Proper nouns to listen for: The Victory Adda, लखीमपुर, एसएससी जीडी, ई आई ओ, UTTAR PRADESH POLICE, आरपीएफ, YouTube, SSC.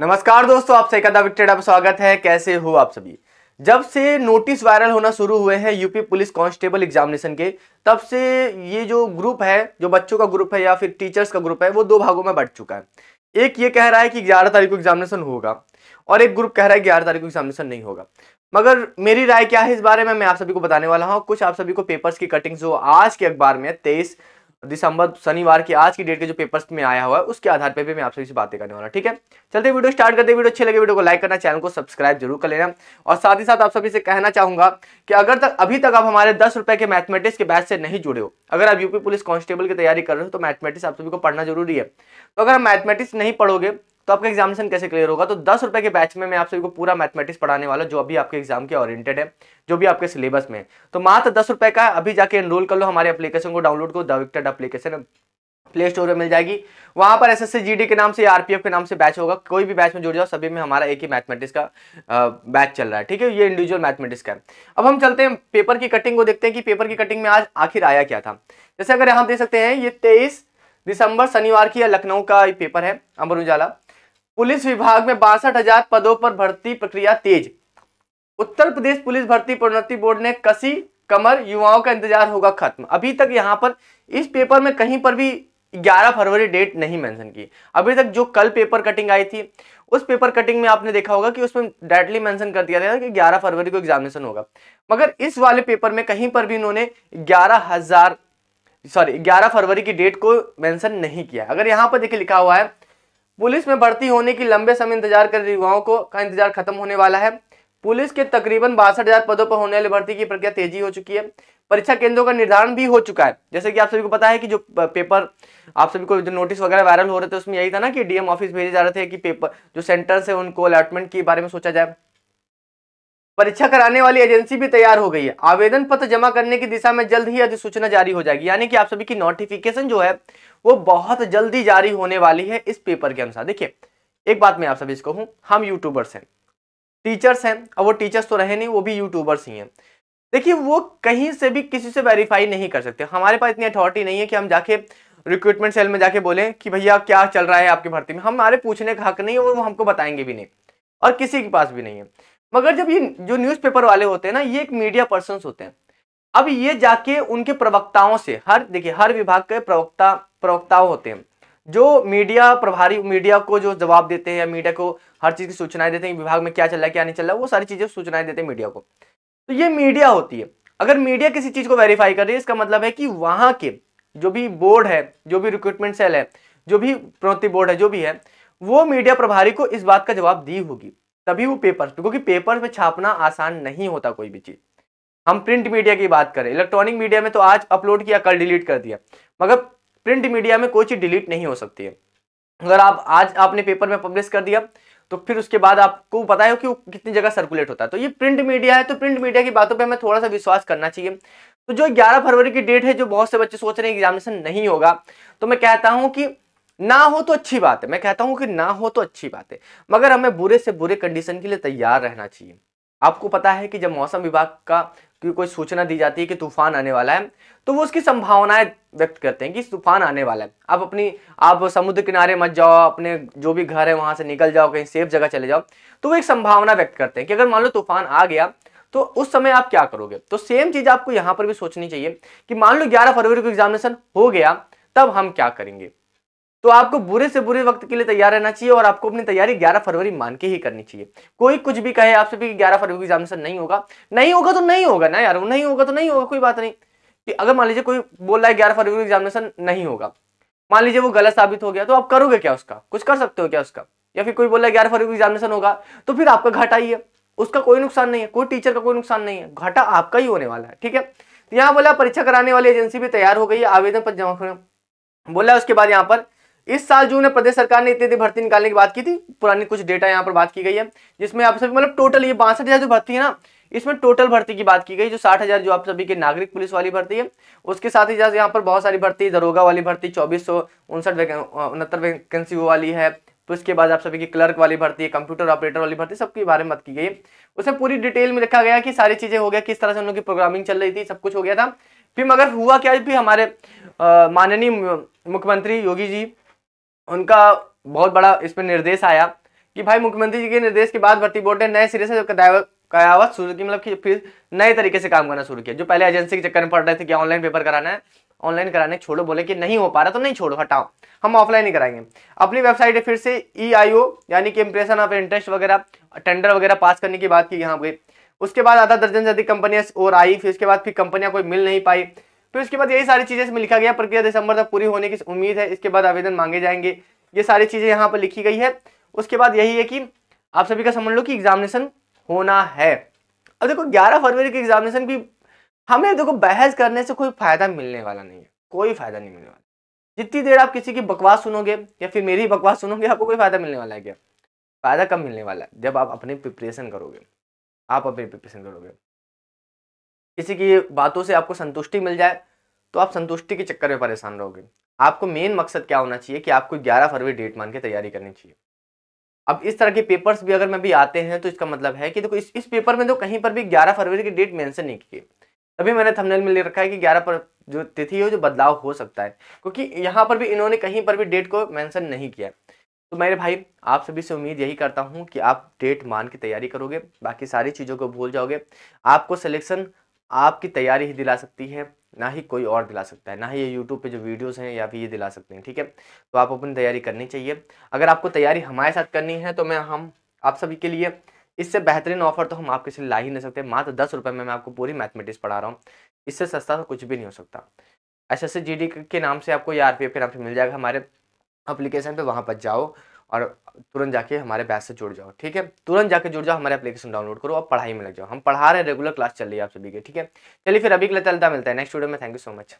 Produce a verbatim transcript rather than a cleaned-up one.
नमस्कार दोस्तों, आप सभी का द विक्टरी अड्डा पर स्वागत है। कैसे हो आप सभी। जब से नोटिस वायरल होना शुरू हुए हैं यूपी पुलिस कांस्टेबल एग्जामिनेशन के, तब से ये जो ग्रुप है, जो बच्चों का ग्रुप है या फिर टीचर्स का ग्रुप है, वो दो भागों में बंट चुका है। एक ये कह रहा है कि ग्यारह तारीख को एग्जामिनेशन होगा और एक ग्रुप कह रहा है ग्यारह तारीख को एग्जामिनेशन नहीं होगा। मगर मेरी राय क्या है इस बारे में, मैं आप सभी को बताने वाला हूँ। कुछ आप सभी को पेपर्स की कटिंग जो आज के अखबार में तेईस दिसंबर शनिवार की आज की डेट के जो पेपर्स में आया हुआ है, उसके आधार पे भी मैं आप सभी से बातें करने वाला। ठीक है, चलते वीडियो स्टार्ट करते हैं। वीडियो अच्छे लगे वीडियो को लाइक करना, चैनल को सब्सक्राइब जरूर कर लेना। और साथ ही साथ आप सभी से कहना चाहूंगा कि अगर तक अभी तक आप हमारे दस रुपए के मैथमेटिक्स के बैच से नहीं जुड़े हो, अगर आप यूपी पुलिस कांस्टेबल की तैयारी कर रहे हो, तो मैथमेटिक्स आप सभी को पढ़ना जरूरी है। तो अगर आप मैथमेटिक्स नहीं पढ़ोगे तो आपका एग्जामिनेशन कैसे क्लियर होगा। तो दस रुपए के बैच में मैं आप सभी को पूरा मैथमेटिक्स पढ़ाने वाला, जो अभी आपके एग्जाम के ओरिएंटेड है, जो भी आपके सिलेबस में है। तो मात्र दस रुपए का अभी जाके एनरोल कर लो। हमारे एप्लीकेशन को डाउनलोड करो, the Victor application play store में मिल जाएगी। वहां पर एसएससी जीडी के नाम से, आरपीएफ के नाम से बैच होगा। कोई भी बैच में जुड़ जाओ, सभी में हमारा एक ही मैथमेटिक्स का बैच चल रहा है। ठीक है, ये इंडिविजुअल मैथमेटिक्स का है। अब हम चलते हैं पेपर की कटिंग को देखते हैं कि पेपर की कटिंग में आज आखिर आया क्या था। जैसे अगर हम देख सकते हैं, ये तेईस दिसंबर शनिवार की लखनऊ का पेपर है, अमर उजाला। पुलिस विभाग में बासठ हजार पदों पर भर्ती प्रक्रिया तेज। उत्तर प्रदेश पुलिस भर्ती प्रोन्नति बोर्ड ने कसी कमर, युवाओं का इंतजार होगा खत्म। अभी तक यहाँ पर इस पेपर में कहीं पर भी ग्यारह फरवरी डेट नहीं मेंशन की। अभी तक जो कल पेपर कटिंग आई थी, उस पेपर कटिंग में आपने देखा होगा कि उसमें डायरेक्टली मेंशन कर दिया था कि ग्यारह फरवरी को एग्जामिनेशन होगा। मगर इस वाले पेपर में कहीं पर भी इन्होंने ग्यारह हजार सॉरी ग्यारह फरवरी की डेट को मेंशन नहीं किया। अगर यहाँ पर देखिए लिखा हुआ है, पुलिस में भर्ती होने की लंबे समय इंतजार कर रहे युवाओं को का इंतजार खत्म होने वाला है। पुलिस के तकरीबन बासठ हजार पदों पर होने वाली भर्ती की प्रक्रिया तेजी हो चुकी है। परीक्षा केंद्रों का निर्धारण भी हो चुका है। जैसे कि आप सभी को पता है कि जो पेपर आप सभी को जो नोटिस वगैरह वायरल हो रहे थे, उसमें यही था ना कि डीएम ऑफिस भेजे जा रहे थे कि पेपर जो सेंटर्स है उनको अलॉटमेंट के बारे में सोचा जाए। परीक्षा कराने वाली एजेंसी भी तैयार हो गई है। आवेदन पत्र जमा करने की दिशा में जल्द ही अधिसूचना जारी हो जाएगी। यानी कि आप सभी की नोटिफिकेशन जो है वो बहुत जल्दी जारी होने वाली है इस पेपर के अनुसार। देखिए, एक बात मैं आप सभी इसको कहूं, हम यूट्यूबर्स हैं, टीचर्स हैं, और वो टीचर्स तो रहे नहीं, वो भी यूट्यूबर्स ही हैं। देखिए, वो कहीं से भी किसी से वेरीफाई नहीं कर सकते। हमारे पास इतनी अथॉरिटी नहीं है कि हम जाके रिक्रूटमेंट सेल में जाके बोले कि भैया क्या चल रहा है आपकी भर्ती में। हमारे पूछने का हक नहीं है, वो हमको बताएंगे भी नहीं और किसी के पास भी नहीं है। मगर जब ये जो न्यूज़पेपर वाले होते हैं ना, ये एक मीडिया पर्सन्स होते हैं। अब ये जाके उनके प्रवक्ताओं से, हर देखिए हर विभाग के प्रवक्ता प्रवक्ताओं होते हैं, जो मीडिया प्रभारी, मीडिया को जो जवाब देते हैं, मीडिया को हर चीज़ की सूचनाएं देते हैं, विभाग में क्या चल रहा है क्या नहीं चल रहा है, वो सारी चीज़ें सूचनाएं देते हैं मीडिया को। तो ये मीडिया होती है। अगर मीडिया किसी चीज़ को वेरीफाई कर रही है, इसका मतलब है कि वहाँ के जो भी बोर्ड है, जो भी रिक्रूटमेंट सेल है, जो भी प्रोन्नति बोर्ड है, जो भी है, वो मीडिया प्रभारी को इस बात का जवाब दी होगी, तभी वो पेपर, क्योंकि पेपर पे छापना आसान नहीं होता कोई भी चीज। हम प्रिंट मीडिया की बात करें, इलेक्ट्रॉनिक मीडिया में तो आज अपलोड किया कल डिलीट कर दिया, मगर प्रिंट मीडिया में कोई चीज डिलीट नहीं हो सकती है। अगर आप आज आपने पेपर में पब्लिश कर दिया तो फिर उसके बाद आपको पता है कि वो कितनी जगह सर्कुलेट होता है। तो ये प्रिंट मीडिया है, तो प्रिंट मीडिया की बातों पर हमें थोड़ा सा विश्वास करना चाहिए। तो जो ग्यारह फरवरी की डेट है, जो बहुत से बच्चे सोच रहे हैं एग्जामिनेशन नहीं होगा, तो मैं कहता हूँ कि ना हो तो अच्छी बात है। मैं कहता हूं कि ना हो तो अच्छी बात है, मगर हमें बुरे से बुरे कंडीशन के लिए तैयार रहना चाहिए। आपको पता है कि जब मौसम विभाग का की कोई सूचना दी जाती है कि तूफान आने वाला है, तो वो उसकी संभावनाएं व्यक्त करते हैं कि तूफान आने वाला है। आप अपनी आप समुद्र किनारे मत जाओ, अपने जो भी घर है वहां से निकल जाओ, कहीं सेफ जगह चले जाओ। तो वो एक संभावना व्यक्त करते हैं कि अगर मान लो तूफान आ गया तो उस समय आप क्या करोगे। तो सेम चीज आपको यहाँ पर भी सोचनी चाहिए कि मान लो ग्यारह फरवरी को एग्जामिनेशन हो गया, तब हम क्या करेंगे। तो आपको बुरे से बुरे वक्त के लिए तैयार रहना चाहिए और आपको अपनी तैयारी ग्यारह फरवरी मान के ही करनी चाहिए। कोई कुछ भी कहे आप सभी ग्यारह फरवरी को एग्जामिनेशन नहीं होगा, नहीं होगा तो नहीं होगा ना यार, नहीं होगा तो नहीं होगा, कोई बात नहीं। कि अगर मान लीजिए कोई बोल रहा है ग्यारह फरवरी को एग्जामिनेशन नहीं होगा, मान लीजिए वो गलत साबित हो गया, तो आप करोगे क्या उसका, कुछ कर सकते हो क्या उसका। या फिर कोई बोल रहा है ग्यारह फरवरी को एग्जामिनेशन होगा, तो फिर आपका घाटा ही है, उसका कोई नुकसान नहीं है, कोई टीचर का कोई नुकसान नहीं है, घाटा आपका ही होने वाला है। ठीक है, यहाँ बोला परीक्षा कराने वाली एजेंसी भी तैयार हो गई है, आवेदन पत्र जमा करना बोला। उसके बाद यहाँ पर इस साल जून में प्रदेश सरकार ने इतनी भर्ती निकालने की बात की थी, पुरानी कुछ डेटा यहाँ पर बात की गई है, जिसमें आप सभी मतलब टोटल ये बासठ हजार जो भर्ती है ना, इसमें टोटल भर्ती की बात की गई, जो साठ हजार जो आप सभी के नागरिक पुलिस वाली भर्ती है, उसके साथ ही यहाँ पर बहुत सारी भर्ती, दरोगा वाली भर्ती चौबीस सौ उनसठ उनहत्तर वैकेंसी वाली है। तो इसके बाद आप सभी की क्लर्क वाली भर्ती है, कंप्यूटर ऑपरेटर वाली भर्ती, सबके बारे में बात की गई है। उसमें पूरी डिटेल में रखा गया कि सारी चीजें हो गया, किस तरह से उन लोग की प्रोग्रामिंग चल रही थी, सब कुछ हो गया था। फिर मगर हुआ क्या, फिर हमारे माननीय मुख्यमंत्री योगी जी, उनका बहुत बड़ा इसमें निर्देश आया कि भाई मुख्यमंत्री जी के निर्देश के बाद भर्ती बोर्ड ने नए सिरे से कयावत शुरू की, मतलब कि फिर नए तरीके से काम करना शुरू किया। जो पहले एजेंसी के चक्कर में पड़ रहे थे कि ऑनलाइन पेपर कराना है, ऑनलाइन कराने छोड़ो, बोले कि नहीं हो पा रहा तो नहीं छोड़ो, हटाओ, हम ऑफलाइन ही कराएंगे। अपनी वेबसाइट पे फिर से ई आई ओ यानी कि इंप्रेशन ऑफ इंटरेस्ट वगैरह, टेंडर वगैरह पास करने की बात की यहाँ पे। उसके बाद आधा दर्जन से अधिक कंपनियां और आई, फिर उसके बाद फिर कंपनियां कोई मिल नहीं पाई, फिर उसके बाद यही सारी चीजें इसमें लिखा गया। प्रक्रिया दिसंबर तक पूरी होने की उम्मीद है, इसके बाद आवेदन मांगे जाएंगे, ये सारी चीजें यहाँ पर लिखी गई है। उसके बाद यही है कि आप सभी का समझ लो कि एग्जामिनेशन होना है। अब देखो ग्यारह फरवरी के एग्जामिनेशन भी हमें देखो बहस करने से कोई फायदा मिलने वाला नहीं है, कोई फायदा नहीं मिलने वाला। जितनी देर आप किसी की बकवास सुनोगे या फिर मेरी बकवास सुनोगे, आपको कोई फायदा मिलने वाला है क्या? फायदा कब मिलने वाला है? जब आप अपनी प्रिपरेशन करोगे, आप अपनी प्रिपरेशन करोगे। किसी की बातों से आपको संतुष्टि मिल जाए तो आप संतुष्टि के चक्कर में परेशान रहोगे। आपको मेन मकसद क्या होना चाहिए कि आपको ग्यारह फरवरी डेट मान के तैयारी करनी चाहिए। अब इस तरह के पेपर्स भी अगर मैं भी आते हैं तो इसका मतलब है कि देखो इस इस पेपर में तो कहीं पर भी ग्यारह फरवरी की डेट मेंशन नहीं की। तभी मैंने थंबनेल में ले रखा है कि ग्यारह पर जो तिथि हो, जो बदलाव हो सकता है, क्योंकि यहाँ पर भी इन्होंने कहीं पर भी डेट को मेंशन नहीं किया। तो मेरे भाई आप सभी से उम्मीद यही करता हूँ कि आप डेट मान की तैयारी करोगे, बाकी सारी चीज़ों को भूल जाओगे। आपको सिलेक्शन आपकी तैयारी ही दिला सकती है, ना ही कोई और दिला सकता है, ना ही ये यूट्यूब पे जो वीडियोस हैं या फिर ये दिला सकते हैं, ठीक है। तो आप अपनी तैयारी करनी चाहिए। अगर आपको तैयारी हमारे साथ करनी है तो मैं हम आप सभी के लिए इससे बेहतरीन ऑफर तो हम आपके लिए ला ही नहीं सकते। मात्र दस रुपये में मैं आपको पूरी मैथमेटिक्स पढ़ा रहा हूँ, इससे सस्ता तो कुछ भी नहीं हो सकता। S S C G D के नाम से आपको या आर पी एफ के नाम से मिल जाएगा हमारे एप्लीकेशन पर, वहाँ पर जाओ और तुरंत जाके हमारे बैच से जुड़ जाओ, ठीक है। तुरंत जाके जुड़ जाओ, हमारे एप्लीकेशन डाउनलोड करो और पढ़ाई में लग जाओ। हम पढ़ा रहे हैं, रेगुलर क्लास चल रही है आप सभी के, ठीक है। चलिए फिर अभी के लिए चलता मिलता है नेक्स्ट वीडियो में। Thank you so much.